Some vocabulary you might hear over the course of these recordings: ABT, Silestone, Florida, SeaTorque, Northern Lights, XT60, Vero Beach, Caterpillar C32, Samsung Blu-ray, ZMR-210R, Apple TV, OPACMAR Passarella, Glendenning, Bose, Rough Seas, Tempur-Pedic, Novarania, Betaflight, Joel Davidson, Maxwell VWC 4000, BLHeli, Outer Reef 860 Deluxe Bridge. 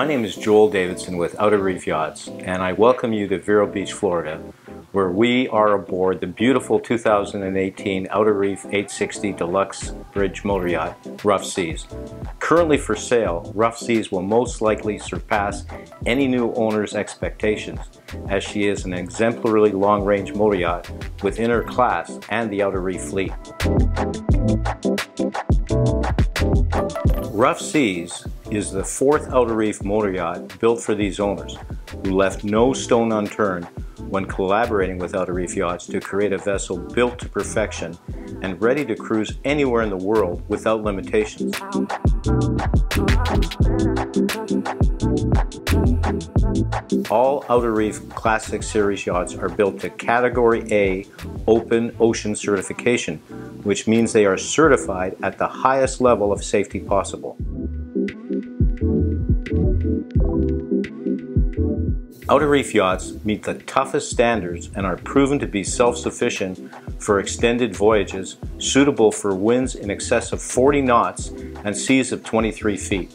My name is Joel Davidson with Outer Reef Yachts, and I welcome you to Vero Beach, Florida, where we are aboard the beautiful 2018 Outer Reef 860 Deluxe Bridge motor yacht, Rough Seas. Currently for sale, Rough Seas will most likely surpass any new owner's expectations, as she is an exemplary long-range motor yacht within her class and the Outer Reef fleet. Rough Seas is the fourth Outer Reef motor yacht built for these owners, who left no stone unturned when collaborating with Outer Reef Yachts to create a vessel built to perfection and ready to cruise anywhere in the world without limitations. All Outer Reef Classic Series yachts are built to Category A Open Ocean certification, which means they are certified at the highest level of safety possible. Outer Reef yachts meet the toughest standards and are proven to be self-sufficient for extended voyages, suitable for winds in excess of 40 knots and seas of 23 feet.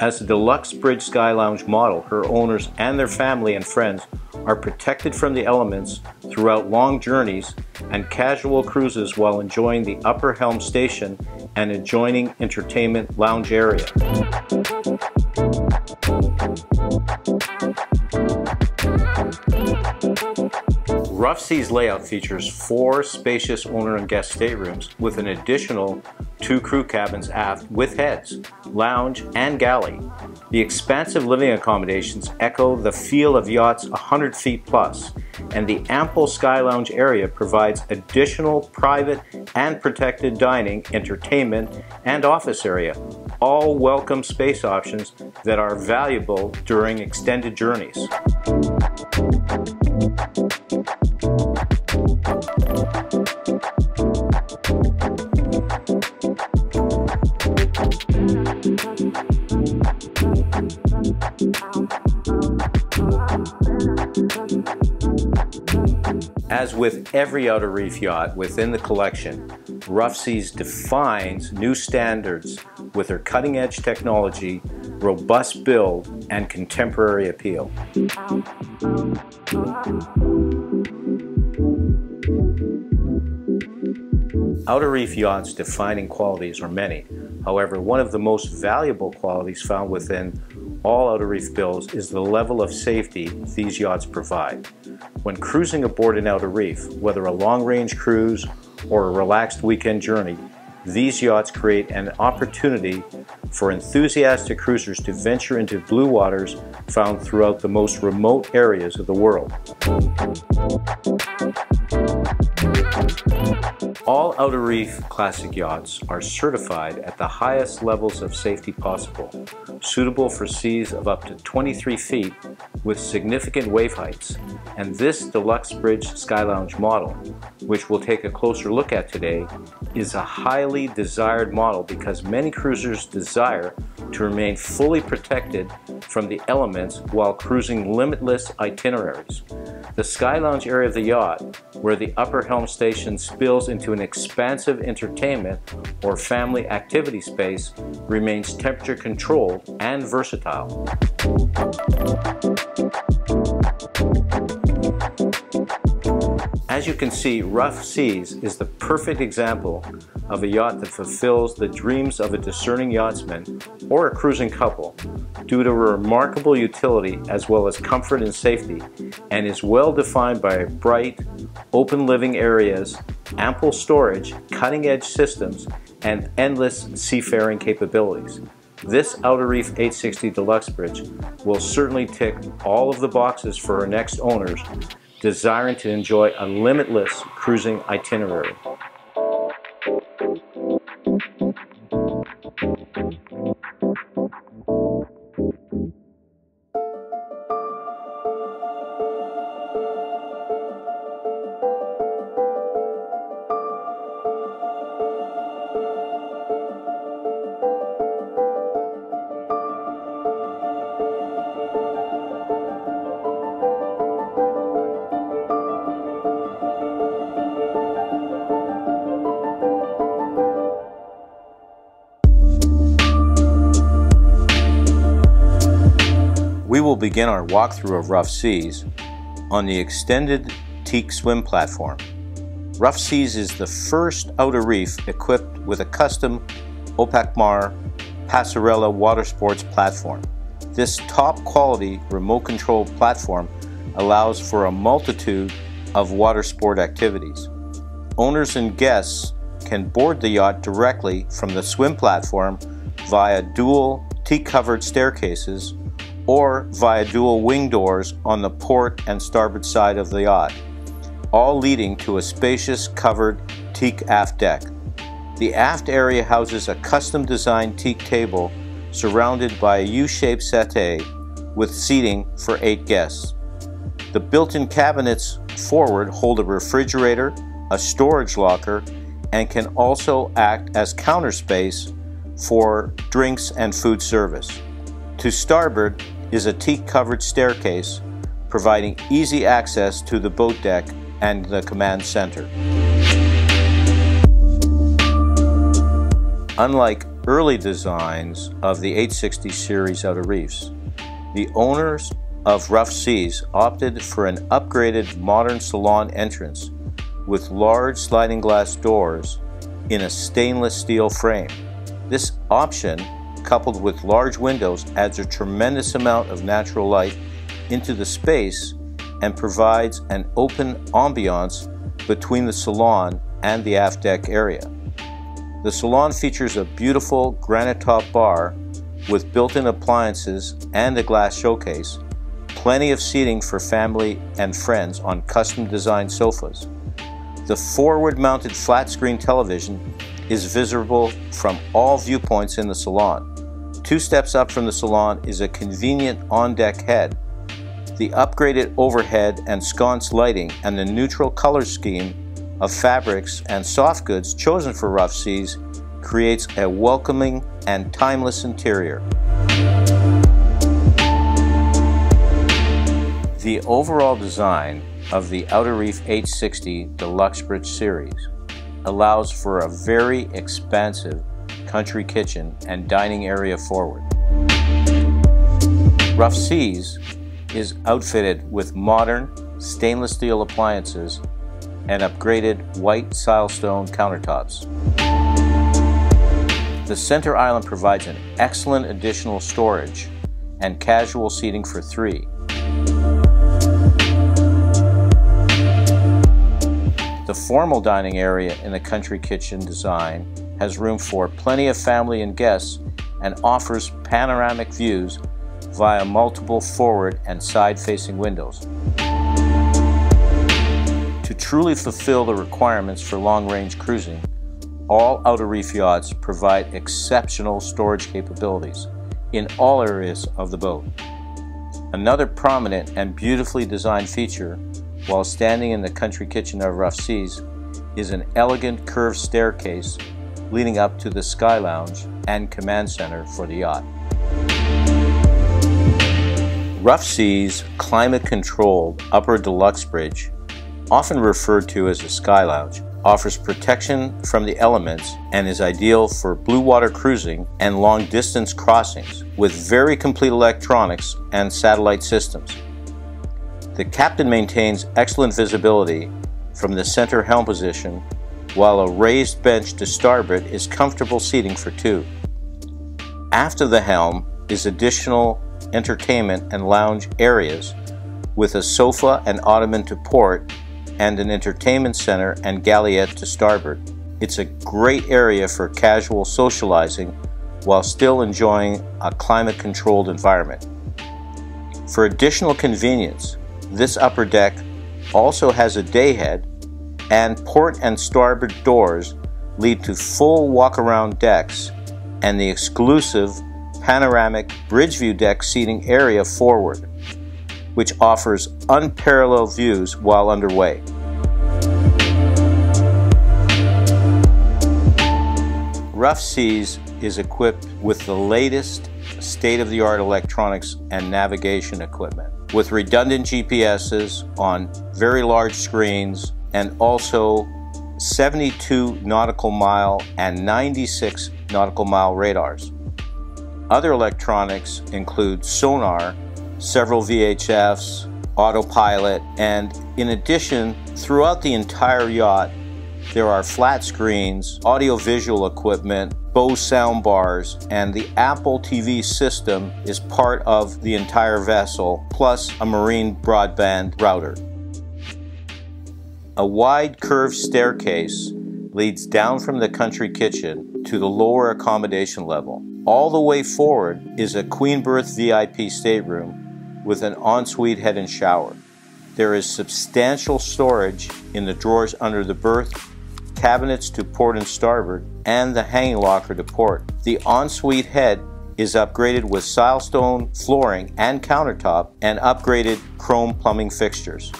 As a deluxe bridge sky lounge model, her owners and their family and friends are protected from the elements throughout long journeys and casual cruises while enjoying the upper helm station and adjoining entertainment lounge area. Rough Seas layout features 4 spacious owner and guest staterooms with an additional 2 crew cabins aft with heads, lounge, and galley. The expansive living accommodations echo the feel of yachts 100 feet plus, and the ample sky lounge area provides additional private and protected dining, entertainment, and office area, all welcome space options that are valuable during extended journeys. As with every Outer Reef yacht within the collection, Rough Seas defines new standards with her cutting-edge technology, robust build, and contemporary appeal. Outer Reef yachts' defining qualities are many. However, one of the most valuable qualities found within all Outer Reef builds is the level of safety these yachts provide. When cruising aboard an Outer Reef, whether a long-range cruise or a relaxed weekend journey, these yachts create an opportunity for enthusiastic cruisers to venture into blue waters found throughout the most remote areas of the world. All Outer Reef classic yachts are certified at the highest levels of safety possible, suitable for seas of up to 23 feet with significant wave heights, and this deluxe bridge sky lounge model, which we'll take a closer look at today, is a highly desired model because many cruisers desire to remain fully protected from the elements while cruising limitless itineraries. The sky lounge area of the yacht, where the upper helm station spills into an expansive entertainment or family activity space, remains temperature controlled and versatile. As you can see, Rough Seas is the perfect example of a yacht that fulfills the dreams of a discerning yachtsman or a cruising couple due to her remarkable utility as well as comfort and safety, and is well defined by bright, open living areas, ample storage, cutting-edge systems, and endless seafaring capabilities. This Outer Reef 860 Deluxe Bridge will certainly tick all of the boxes for her next owners, desiring to enjoy a limitless cruising itinerary. begin our walkthrough of Rough Seas on the extended teak swim platform. Rough Seas is the first outer reef equipped with a custom OPACMAR Passarella water sports platform. This top-quality remote-controlled platform allows for a multitude of water sport activities. Owners and guests can board the yacht directly from the swim platform via dual teak-covered staircases or via dual wing doors on the port and starboard side of the yacht, all leading to a spacious covered teak aft deck. The aft area houses a custom-designed teak table surrounded by a U-shaped settee with seating for 8 guests. The built-in cabinets forward hold a refrigerator, a storage locker, and can also act as counter space for drinks and food service. To starboard is a teak-covered staircase, providing easy access to the boat deck and the command center. Unlike early designs of the 860 series outer reefs, the owners of Rough Seas opted for an upgraded modern salon entrance with large sliding glass doors in a stainless steel frame. This option, coupled with large windows, adds a tremendous amount of natural light into the space and provides an open ambiance between the salon and the aft deck area. The salon features a beautiful granite top bar with built-in appliances and a glass showcase, plenty of seating for family and friends on custom-designed sofas. The forward-mounted flat-screen television is visible from all viewpoints in the salon. 2 steps up from the salon is a convenient on-deck head. The upgraded overhead and sconce lighting and the neutral color scheme of fabrics and soft goods chosen for Rough Seas creates a welcoming and timeless interior. The overall design of the Outer Reef 860 Deluxe Bridge series allows for a very expansive country kitchen and dining area forward. Rough Seas is outfitted with modern stainless steel appliances and upgraded white silestone countertops. The center island provides an excellent additional storage and casual seating for 3. The formal dining area in the country kitchen design has room for plenty of family and guests and offers panoramic views via multiple forward and side-facing windows. To truly fulfill the requirements for long-range cruising, all outer reef yachts provide exceptional storage capabilities in all areas of the boat. Another prominent and beautifully designed feature while standing in the country kitchen of Rough Seas is an elegant curved staircase leading up to the Sky Lounge and command center for the yacht. Rough Seas climate-controlled upper deluxe bridge, often referred to as a Sky Lounge, offers protection from the elements and is ideal for blue water cruising and long-distance crossings with very complete electronics and satellite systems. The captain maintains excellent visibility from the center helm position, while a raised bench to starboard is comfortable seating for 2. Aft of the helm is additional entertainment and lounge areas with a sofa and ottoman to port and an entertainment center and galliette to starboard. It's a great area for casual socializing while still enjoying a climate-controlled environment. For additional convenience, this upper deck also has a day head, and port and starboard doors lead to full walk-around decks and the exclusive panoramic bridge view deck seating area forward, which offers unparalleled views while underway. Rough Seas is equipped with the latest state-of-the-art electronics and navigation equipment, with redundant GPSs on very large screens and also 72 nautical mile and 96 nautical mile radars. Other electronics include sonar, several VHFs, autopilot, and in addition, throughout the entire yacht, there are flat screens, audio-visual equipment, Bose sound bars, and the Apple TV system is part of the entire vessel, plus a marine broadband router. A wide curved staircase leads down from the country kitchen to the lower accommodation level. All the way forward is a queen berth VIP stateroom with an ensuite head and shower. There is substantial storage in the drawers under the berth, cabinets to port and starboard, and the hanging locker to port. The ensuite head is upgraded with silestone flooring and countertop and upgraded chrome plumbing fixtures.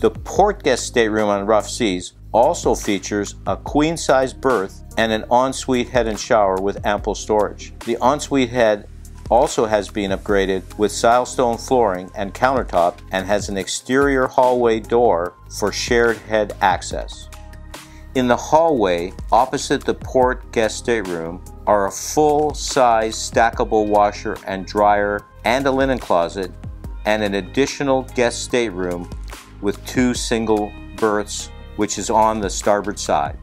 The port guest stateroom on Rough Seas also features a queen-size berth and an ensuite head and shower with ample storage. The ensuite head also has been upgraded with silestone flooring and countertop and has an exterior hallway door for shared head access. In the hallway opposite the port guest stateroom are a full-size stackable washer and dryer and a linen closet and an additional guest stateroom with two single berths, which is on the starboard side.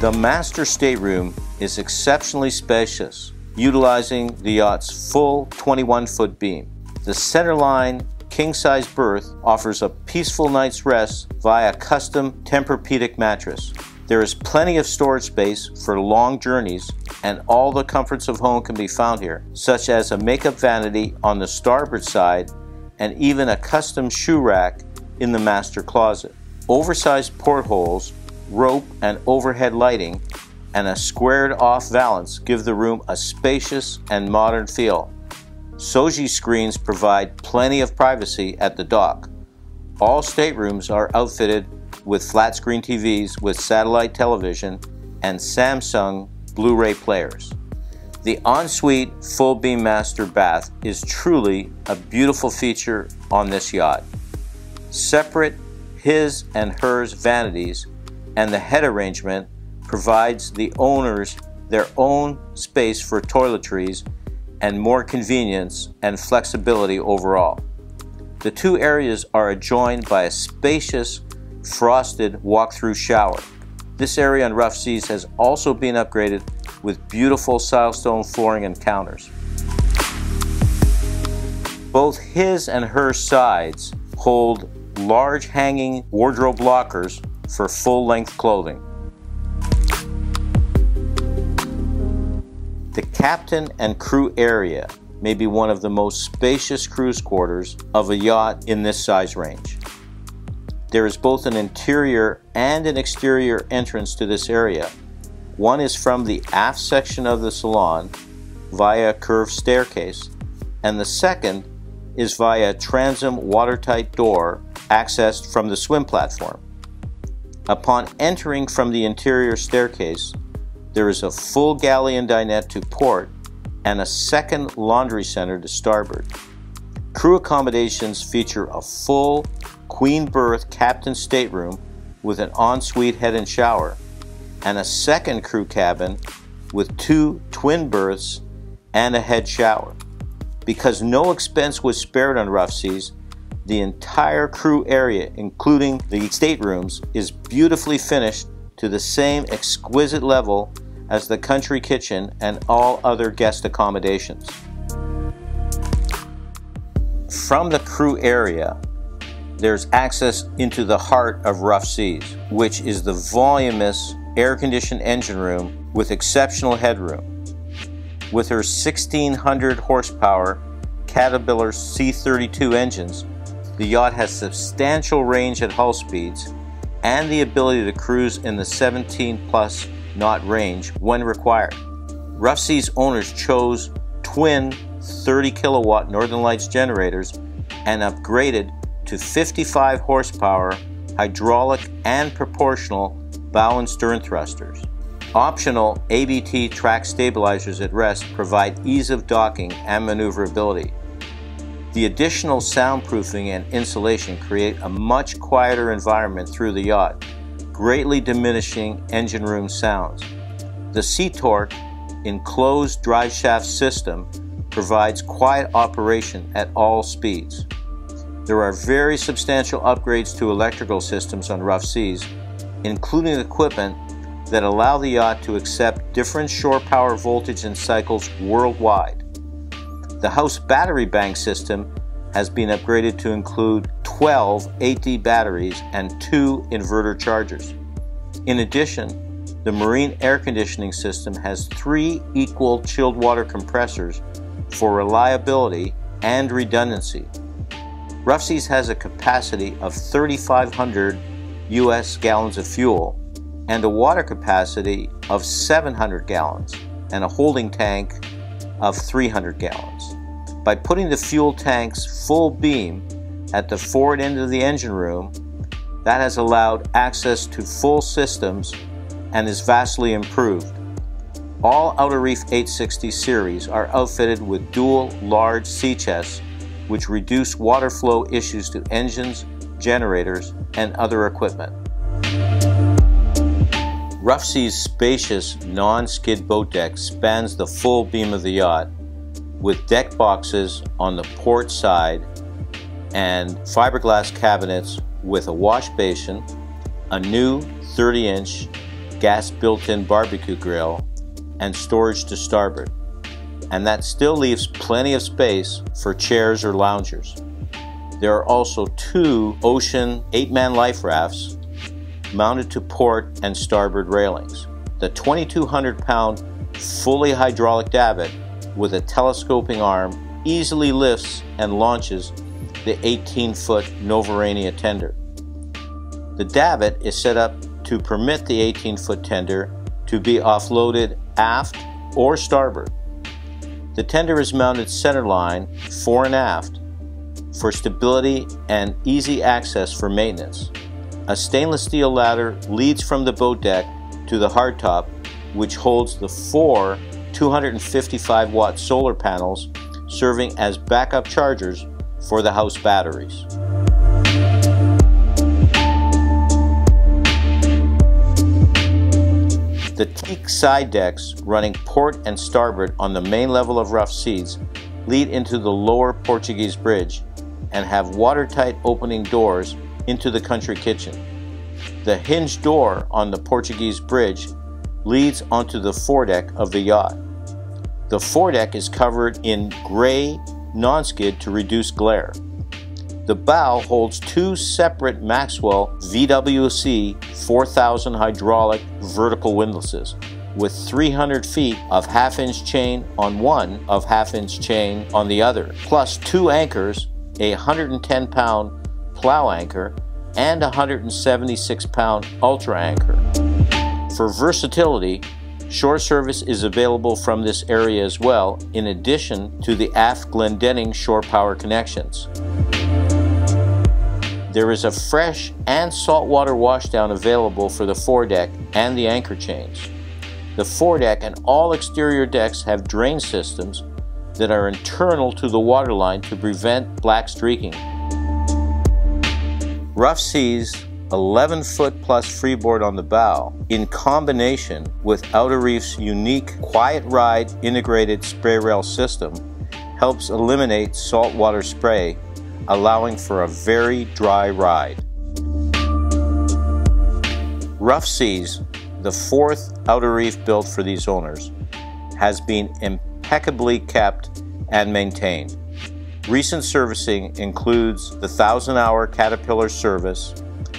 The master stateroom is exceptionally spacious, utilizing the yacht's full 21-foot beam. The centerline king-size berth offers a peaceful night's rest via custom Tempur-Pedic mattress. There is plenty of storage space for long journeys, and all the comforts of home can be found here, such as a makeup vanity on the starboard side and even a custom shoe rack in the master closet. Oversized portholes, rope and overhead lighting, and a squared-off valance give the room a spacious and modern feel. Shoji screens provide plenty of privacy at the dock. All staterooms are outfitted with flat-screen TVs with satellite television and Samsung Blu-ray players. The ensuite full-beam master bath is truly a beautiful feature on this yacht. Separate his and hers vanities and the head arrangement provides the owners their own space for toiletries and more convenience and flexibility overall. The two areas are adjoined by a spacious frosted walk-through shower. This area on Rough Seas has also been upgraded with beautiful silestone flooring and counters. Both his and her sides hold large hanging wardrobe lockers for full-length clothing. The captain and crew area may be one of the most spacious cruise quarters of a yacht in this size range. There is both an interior and an exterior entrance to this area. One is from the aft section of the salon via a curved staircase, and the second is via a transom watertight door accessed from the swim platform. Upon entering from the interior staircase, there is a full galley and dinette to port and a second laundry center to starboard. Crew accommodations feature a full queen berth captain's stateroom with an ensuite head and shower and a second crew cabin with two twin berths and a head shower. Because no expense was spared on Rough Seas, the entire crew area, including the staterooms, is beautifully finished to the same exquisite level as the country kitchen and all other guest accommodations. From the crew area, there's access into the heart of Rough Seas, which is the voluminous air-conditioned engine room with exceptional headroom. With her 1,600 horsepower Caterpillar C32 engines, the yacht has substantial range at hull speeds and the ability to cruise in the 17-plus knot range when required. Rough Seas owners chose twin 30-kilowatt Northern Lights generators and upgraded to 55 horsepower hydraulic and proportional bow and stern thrusters. Optional ABT track stabilizers at rest provide ease of docking and maneuverability. The additional soundproofing and insulation create a much quieter environment through the yacht, greatly diminishing engine room sounds. The SeaTorque enclosed driveshaft system provides quiet operation at all speeds. There are very substantial upgrades to electrical systems on Rough Seas, including equipment that allow the yacht to accept different shore power voltage and cycles worldwide. The house battery bank system has been upgraded to include 12 AT batteries and 2 inverter chargers. In addition, the marine air conditioning system has 3 equal chilled water compressors for reliability and redundancy. Rough Seas has a capacity of 3,500 US gallons of fuel and a water capacity of 700 gallons and a holding tank of 300 gallons. By putting the fuel tank's full beam at the forward end of the engine room, that has allowed access to full systems and is vastly improved. All Outer Reef 860 series are outfitted with dual large sea chests, which reduce water flow issues to engines, generators, and other equipment. Rough Seas' spacious non-skid boat deck spans the full beam of the yacht, with deck boxes on the port side and fiberglass cabinets with a wash basin, a new 30-inch gas built-in barbecue grill, and storage to starboard. And that still leaves plenty of space for chairs or loungers. There are also 2 ocean 8-man life rafts mounted to port and starboard railings. The 2,200-pound fully hydraulic davit with a telescoping arm easily lifts and launches the 18-foot Novarania tender. The davit is set up to permit the 18-foot tender to be offloaded aft or starboard. The tender is mounted centerline fore and aft for stability and easy access for maintenance. A stainless steel ladder leads from the boat deck to the hardtop, which holds the 4 255-watt solar panels, serving as backup chargers for the house batteries. The teak side decks running port and starboard on the main level of Rough Seas lead into the lower Portuguese bridge and have watertight opening doors into the country kitchen. The hinged door on the Portuguese bridge leads onto the foredeck of the yacht. The foredeck is covered in gray non-skid to reduce glare. The bow holds 2 separate Maxwell VWC 4000 hydraulic vertical windlasses with 300 feet of half-inch chain on one, of half-inch chain on the other, plus 2 anchors, a 110-pound plow anchor and a 176-pound ultra anchor. For versatility, shore service is available from this area as well, in addition to the aft Glendenning shore power connections. There is a fresh and saltwater washdown available for the foredeck and the anchor chains. The foredeck and all exterior decks have drain systems that are internal to the waterline to prevent black streaking. Rough Seas' 11-foot plus freeboard on the bow, in combination with Outer Reef's unique quiet ride integrated spray rail system, helps eliminate saltwater spray, allowing for a very dry ride. Rough Seas, the 4th Outer Reef built for these owners, has been impeccably kept and maintained. Recent servicing includes the 1,000-hour Caterpillar service,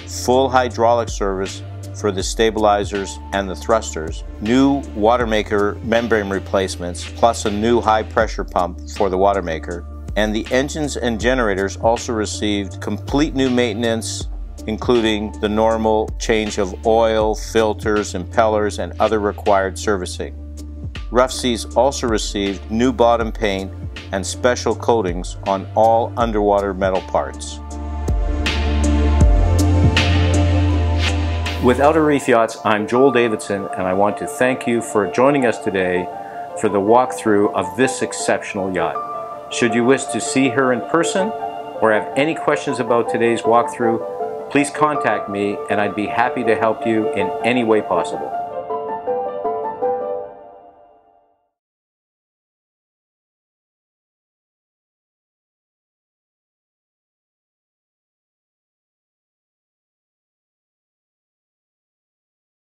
full hydraulic service for the stabilizers and the thrusters, new watermaker membrane replacements, plus a new high-pressure pump for the watermaker, and the engines and generators also received complete new maintenance, including the normal change of oil, filters, impellers, and other required servicing. Rough Seas also received new bottom paint and special coatings on all underwater metal parts. With Outer Reef Yachts, I'm Joel Davidson, and I want to thank you for joining us today for the walkthrough of this exceptional yacht. Should you wish to see her in person or have any questions about today's walkthrough, please contact me and I'd be happy to help you in any way possible.